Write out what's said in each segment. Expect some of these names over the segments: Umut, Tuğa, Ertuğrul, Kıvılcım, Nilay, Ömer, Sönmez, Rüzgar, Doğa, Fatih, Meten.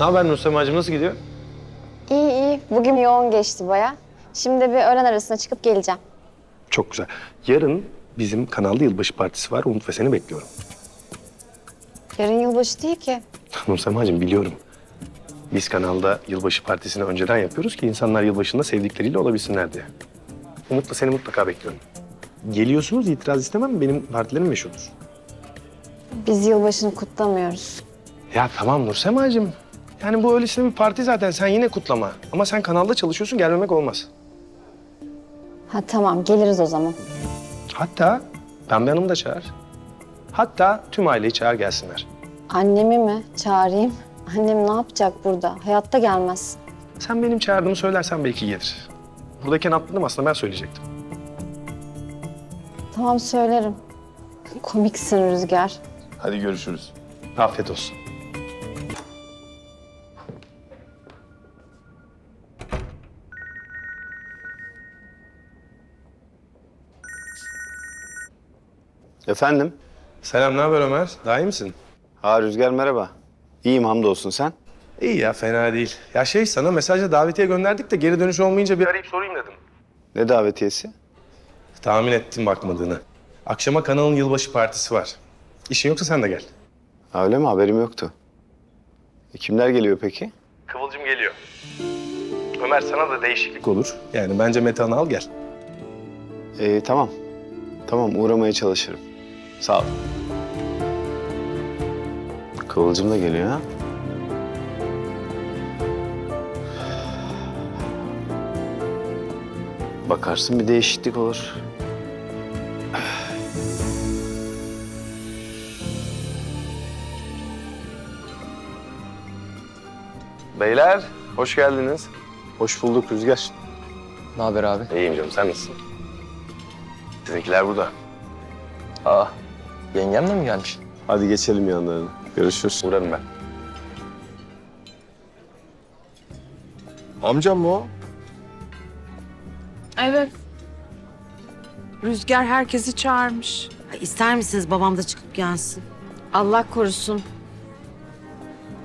Ne haber Nursemacığım, nasıl gidiyor? İyi iyi. Bugün yoğun geçti baya. Şimdi bir öğlen arasına çıkıp geleceğim. Çok güzel. Yarın bizim kanalda yılbaşı partisi var. Umut ve seni bekliyorum. Yarın yılbaşı değil ki. Nursemacığım biliyorum. Biz kanalda yılbaşı partisini önceden yapıyoruz ki insanlar yılbaşında sevdikleriyle olabilsinler diye. Umut'la seni mutlaka bekliyorum. Geliyorsunuz, itiraz istemem. Benim partilerim meşhurdur. Biz yılbaşını kutlamıyoruz. Ya tamam Nursemacığım. Yani bu öylesine bir parti zaten. Sen yine kutlama. Ama sen kanalda çalışıyorsun, gelmemek olmaz. Ha tamam, geliriz o zaman. Hatta Pembe Hanım'ı da çağır. Hatta tüm aileyi çağır gelsinler. Annemi mi çağırayım? Annem ne yapacak burada? Hayatta gelmez. Sen benim çağırdığımı söylersen belki gelir. Buradayken atladım aslında, ben söyleyecektim. Tamam, söylerim. Komiksin Rüzgar. Hadi görüşürüz. Afiyet olsun. Efendim? Selam, ne haber Ömer? Daha iyi misin? Ha Rüzgar, merhaba. İyiyim hamdolsun, sen? İyi ya, fena değil. Ya şey, sana mesajla davetiye gönderdik de geri dönüş olmayınca bir arayıp sorayım dedim. Ne davetiyesi? Tahmin ettim bakmadığını. Akşama kanalın yılbaşı partisi var. İşin yoksa sen de gel. Ha, öyle mi? Haberim yoktu. Kimler geliyor peki? Kıvılcım geliyor. Ömer, sana da değişiklik olur. Yani bence Meten'i al gel. Tamam. Tamam, uğramaya çalışırım. Sağ ol. Kıvılcım da geliyor ha. Bakarsın bir değişiklik olur. Beyler, hoş geldiniz. Hoş bulduk Rüzgar. Ne haber abi? İyiyim canım, sen nasılsın? Sizinkiler burada. Aa, yengem de mi gelmiş? Hadi geçelim yanlarına. Görüşürüz. Uğrarım ben. Amcam mı o? Evet. Rüzgar herkesi çağırmış. İster misiniz babam da çıkıp gelsin? Allah korusun.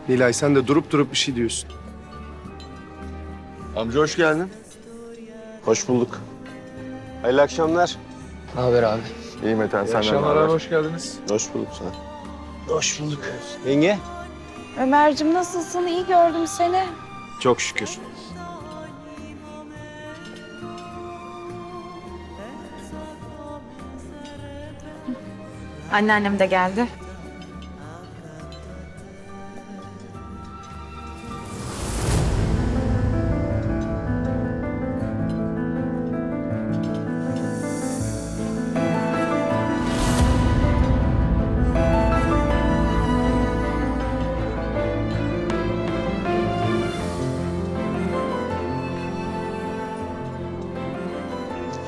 Nilay, sen de durup durup bir şey diyorsun. Amca hoş geldin. Hoş bulduk. Hayırlı akşamlar. Ne haber abi? İyi Meten, senden ne haber? Hoş geldiniz. Hoş bulduk sana. Hoş bulduk. Yenge. Ömerciğim nasılsın? İyi gördüm seni. Çok şükür. Anneannem de geldi.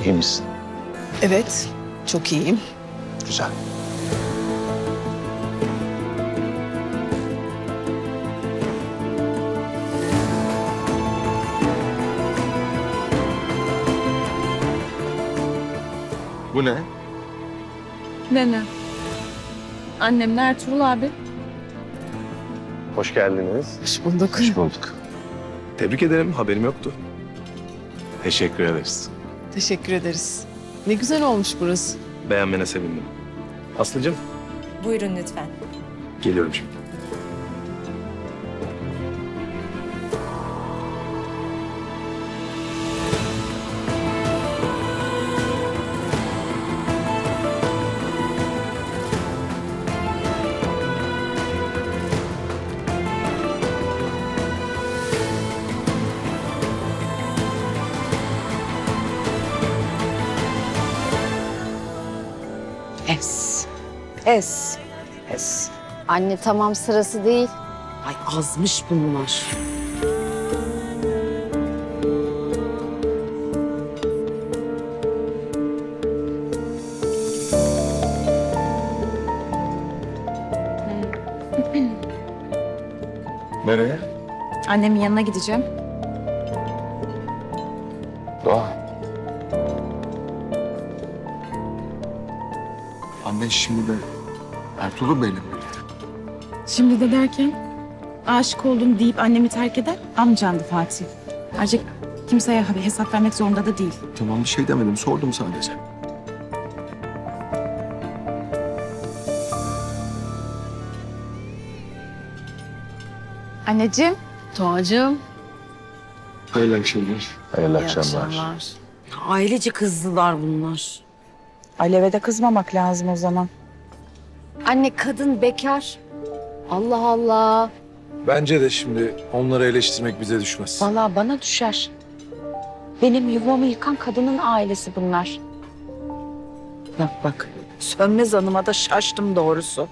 İyi misin? Evet, çok iyiyim. Güzel. Bu ne? Ne? Annemle Ertuğrul abi. Hoş geldiniz. Hoş bulduk. Hoş bulduk. Tebrik ederim, haberim yoktu. Teşekkür ederiz. Teşekkür ederiz. Ne güzel olmuş burası. Beğenmene sevindim. Aslıcığım. Buyurun lütfen. Geliyorum şimdi. Es. Anne tamam, sırası değil. Ay azmış bunlar. Nereye? Annemin yanına gideceğim. Doğa. Anne şimdi de Ertuğrul Bey'le mi? Şimdi de derken? aşık oldum deyip annemi terk eden amcandı Fatih. Ayrıca kimseye hesap vermek zorunda da değil. Tamam, bir şey demedim. Sordum sadece. Anneciğim. Tuğacığım. Hayırlı akşamlar. Hayırlı akşamlar. Ailece kızdılar bunlar. Alev'e de kızmamak lazım o zaman. Anne, kadın bekar. Allah Allah. Bence de şimdi onları eleştirmek bize düşmez. Vallahi bana düşer. Benim yuvamı yıkan kadının ailesi bunlar. Bak bak. Sönmez Hanım'a da şaştım doğrusu.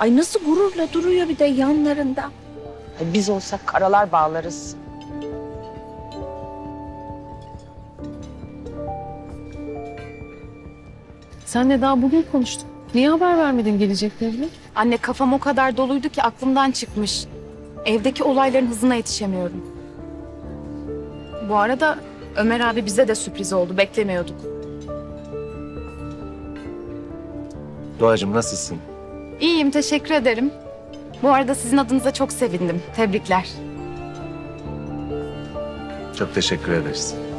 Ay nasıl gururla duruyor bir de yanlarında. Biz olsak karalar bağlarız. Senle daha bugün konuştuk. Niye haber vermedin geleceklerini? Anne, kafam o kadar doluydu ki aklımdan çıkmış. Evdeki olayların hızına yetişemiyorum. Bu arada Ömer abi bize de sürpriz oldu. Beklemiyorduk. Doğacığım, nasılsın? İyiyim, teşekkür ederim. Bu arada sizin adınıza çok sevindim. Tebrikler. Çok teşekkür ederiz.